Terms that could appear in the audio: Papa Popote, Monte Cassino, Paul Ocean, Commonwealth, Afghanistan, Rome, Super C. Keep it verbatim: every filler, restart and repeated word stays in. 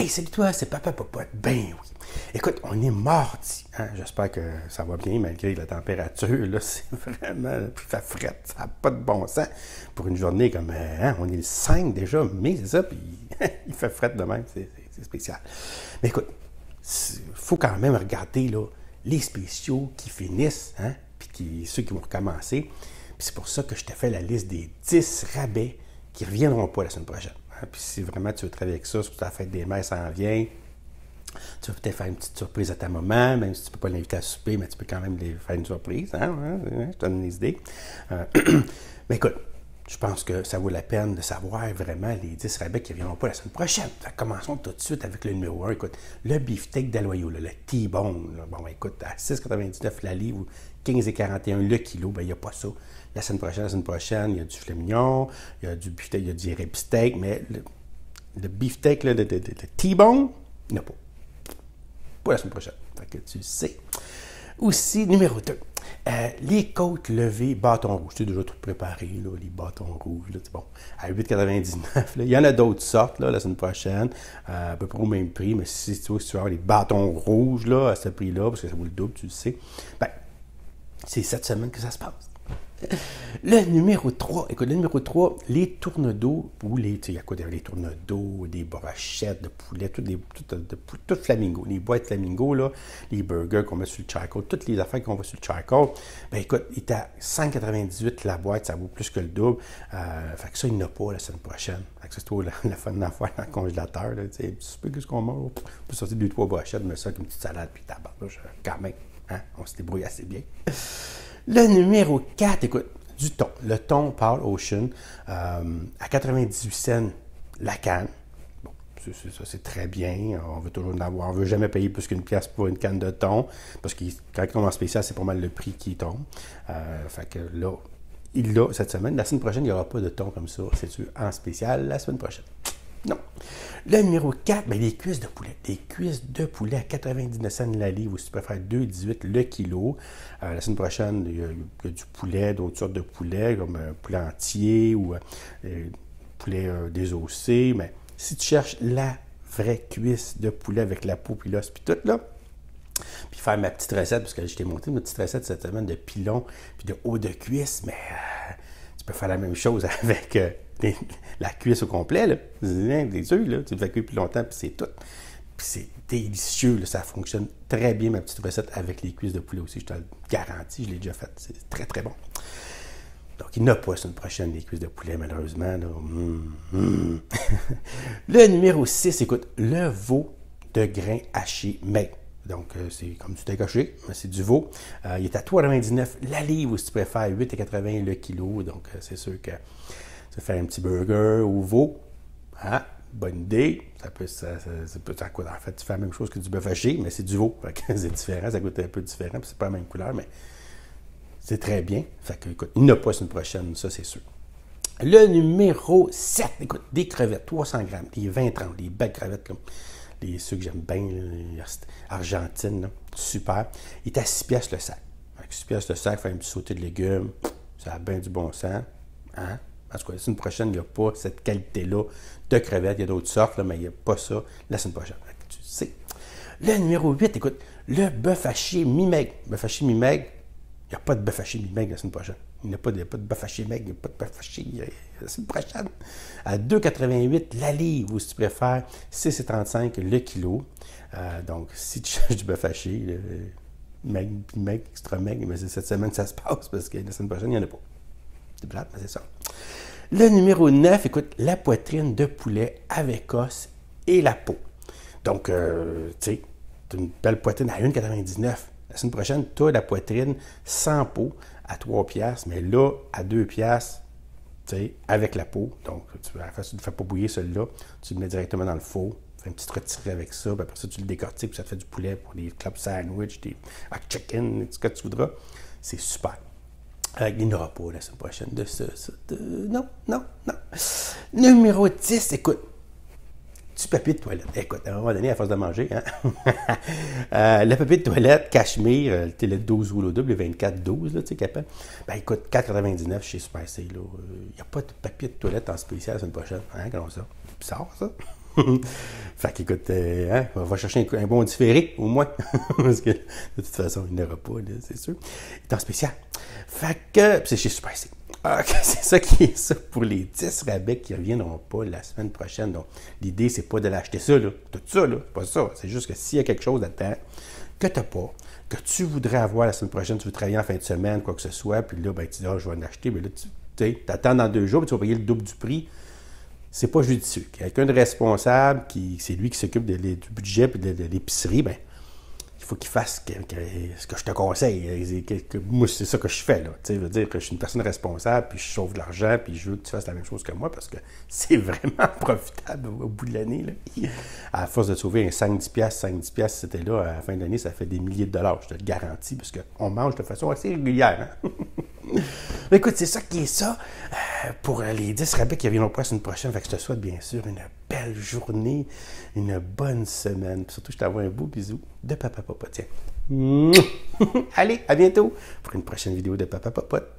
Hey, salut toi, c'est Papa Popote. Ben oui. Écoute, on est mardi. Hein? J'espère que ça va bien malgré la température. Là, c'est vraiment ça frette. Ça n'a pas de bon sens pour une journée comme. Hein? On est le cinq déjà, mais c'est ça, puis il fait frette de même. C'est spécial. Mais écoute, il faut quand même regarder là, les spéciaux qui finissent, hein? Puis qui, ceux qui vont recommencer. C'est pour ça que je te fais la liste des dix rabais qui ne reviendront pas la semaine prochaine. Hein? Puis si vraiment tu veux travailler avec ça, surtout à la fête des mères, ça en vient. Tu vas peut-être faire une petite surprise à ta maman, même si tu ne peux pas l'inviter à souper, mais tu peux quand même lui faire une surprise. Hein? Hein? Je te donne une idée. Euh, mais écoute, je pense que ça vaut la peine de savoir vraiment les dix rabais qui ne reviendront pas la semaine prochaine. Ça, commençons tout de suite avec le numéro un. Écoute, le beefsteak d'Aloyau, le T-bone. Bon, écoute, à six quatre-vingt-dix-neuf la livre ou quinze quarante et un le kilo, ben il n'y a pas ça. La semaine prochaine, la semaine prochaine, il y a du filet mignon, il y a du beefsteak, il y a du rib steak, mais le, le beefsteak, le, le, le, le T-bone, il n'y en a pas. Pas la semaine prochaine. Fait que tu sais. Aussi, numéro deux, euh, les côtes levées bâton rouge. Tu es déjà tout préparé, là, les bâtons rouges. Là, bon, à huit quatre-vingt-dix-neuf, il y en a d'autres sortes là, la semaine prochaine, euh, à peu près au même prix, mais si tu vois, si tu veux avoir les bâtons rouges là, à ce prix-là, parce que ça vaut le double, tu le sais, ben, c'est cette semaine que ça se passe. Le numéro trois, écoute, le numéro trois, les tournes d'eau, ou les, tu sais, il y a quoi derrière les tournes d'eau, des brochettes de poulet, toutes les, tout, de, tout flamingo, les boîtes flamingo, là, les burgers qu'on met sur le charcoal, toutes les affaires qu'on voit sur le charcoal, ben écoute, il est à cent quatre-vingt-dix-huit la boîte, ça vaut plus que le double, euh, fait que ça, il n'y en a pas la semaine prochaine, fait que c'est toi la, la fin de l'affaire dans le congélateur, tu sais, tu peux qu'est-ce qu'on mange, on peut sortir deux, trois brochettes, mais ça, avec une petite salade, puis tabac, là, quand même, hein, on se débrouille assez bien. Le numéro quatre, écoute, du thon. Le thon Paul Ocean, euh, à quatre-vingt-dix-huit cents la canne. Bon, ça c'est très bien. On veut toujours en avoir. On ne veut jamais payer plus qu'une pièce pour une canne de thon. Parce que quand il tombe en spécial, c'est pas mal le prix qui tombe. Euh, fait que là, il l'a cette semaine. La semaine prochaine, il n'y aura pas de thon comme ça. C'est sûr, en spécial la semaine prochaine. Non. Le numéro quatre, ben, les cuisses de poulet. Les cuisses de poulet à quatre-vingt-dix-neuf cents la livre, ou si tu préfères deux dix-huit le kilo. Euh, la semaine prochaine, il y, a, il y a du poulet, d'autres sortes de poulet, comme euh, poulet entier ou euh, poulet euh, désossé. Mais si tu cherches la vraie cuisse de poulet avec la peau, puis l'os, puis tout, là, puis faire ma petite recette, parce que je t'ai monté ma petite recette cette semaine de pilon, puis de haut de cuisse, mais euh, tu peux faire la même chose avec... Euh, Des, la cuisse au complet, là, des œufs, là, tu le fais cuire plus longtemps, puis c'est tout. Puis c'est délicieux, là, ça fonctionne très bien, ma petite recette avec les cuisses de poulet aussi, je te le garantis, je l'ai déjà faite, c'est très très bon. Donc il n'y en a pas sur une prochaine, les cuisses de poulet, malheureusement. Là. Mmh, mmh. Le numéro six, écoute, le veau de grain haché maigre. Donc, c'est comme du steak haché, c'est du veau. Euh, il est à trois quatre-vingt-dix-neuf la livre, ou si tu préfères, huit quatre-vingts le kilo. Donc, c'est sûr que tu faire un petit burger au veau. Ah, bonne idée. Ça peut, ça, ça, ça peut, ça coûte. En fait, tu fais la même chose que du bœuf haché, mais c'est du veau. C'est différent, ça coûte un peu différent, puis c'est pas la même couleur, mais c'est très bien. Fait que, écoute, il n'y en a pas sur une prochaine, ça, c'est sûr. Le numéro sept, écoute, des crevettes, trois cents grammes, les vingt trente, les belles crevettes, là. Les ceux que j'aime bien, argentines, là. Super. Il est à six piastres le sac. Avec six piastres le sac, faire un petit sauté de légumes, ça a bien du bon sens. Hein? En tout cas, la semaine prochaine, il n'y a pas cette qualité-là de crevettes. Il y a d'autres sortes, là, mais il n'y a pas ça la semaine prochaine. Fait que tu sais. Le numéro huit, écoute, le bœuf haché mi-maigre. Bœuf haché mi-maigre, il n'y a pas de bœuf haché mi-maigre la semaine prochaine. Il n'y a pas de bœuf haché maigre, il n'y a pas de bœuf haché la semaine prochaine. À deux quatre-vingt-huit la livre, ou si tu préfères, six trente-cinq le kilo. Euh, donc, si tu cherches du bœuf haché, le maigre, maigre, extra maigre, mais cette semaine, ça se passe parce que la semaine prochaine, il n'y en a pas. C'est plate, mais c'est ça. Le numéro neuf, écoute, la poitrine de poulet avec os et la peau. Donc, euh, tu sais, une belle poitrine à un quatre-vingt-dix-neuf. La semaine prochaine, tu as la poitrine sans peau à trois piastres, mais là, à deux piastres, tu sais, avec la peau. Donc, tu ne fais pas bouillir celui-là, tu le mets directement dans le four, tu fais un petit retiré avec ça, puis après ça, tu le décortiques, puis ça te fait du poulet pour des club sandwich, des hot chicken, tout ce que tu voudras. C'est super. Euh, il n'y aura pas la semaine prochaine de ça. Non, non, non. Numéro dix, écoute. Du papier de toilette. Écoute, à un moment donné, à force de manger, hein? euh, le papier de toilette, cachemire, le douze ou le double, le vingt-quatre douze, là, tu sais, capable. Ben, écoute, quatre quatre-vingt-dix-neuf chez Super C, là. Il euh, n'y a pas de papier de toilette en spécial la semaine prochaine. Hein, comment ça? C'est bizarre, ça. Fait qu'écoute, euh, hein, on va chercher un, un bon différé, au moins. Parce que de toute façon, il n'aura pas, c'est sûr. Il est en spécial. Fait que, c'est chez Super C. Ok, c'est ça qui est ça pour les dix rabais qui ne reviendront pas la semaine prochaine. Donc, l'idée, c'est pas de l'acheter ça, là. Tout ça, là. C'est pas ça. C'est juste que s'il y a quelque chose à terre que tu n'as pas, que tu voudrais avoir la semaine prochaine, tu veux travailler en fin de semaine, quoi que ce soit, puis là, ben, tu dis, ah, je vais en acheter, mais là, tu t'attends dans deux jours, puis tu vas payer le double du prix. C'est pas judicieux. Quelqu'un de responsable, qui c'est lui qui s'occupe du budget et de, de l'épicerie, ben, il faut qu'il fasse que, que, ce que je te conseille. Que, que, moi, c'est ça que je fais. Là. Je veux dire que je suis une personne responsable, puis je sauve de l'argent, puis je veux que tu fasses la même chose que moi, parce que c'est vraiment profitable au bout de l'année. À force de sauver un cinq dix piastres, cinq dix piastres, c'était là, à la fin de l'année, ça fait des milliers de dollars, je te le garantis, parce qu'on mange de façon assez régulière. Hein? Écoute, c'est ça qui est ça pour les dix rabais qui reviendront pas la semaine prochaine. Fait que je te souhaite bien sûr une belle journée, une bonne semaine. Puis surtout, je t'envoie un beau bisou de Papa Popote. Allez, à bientôt pour une prochaine vidéo de Papa Popote.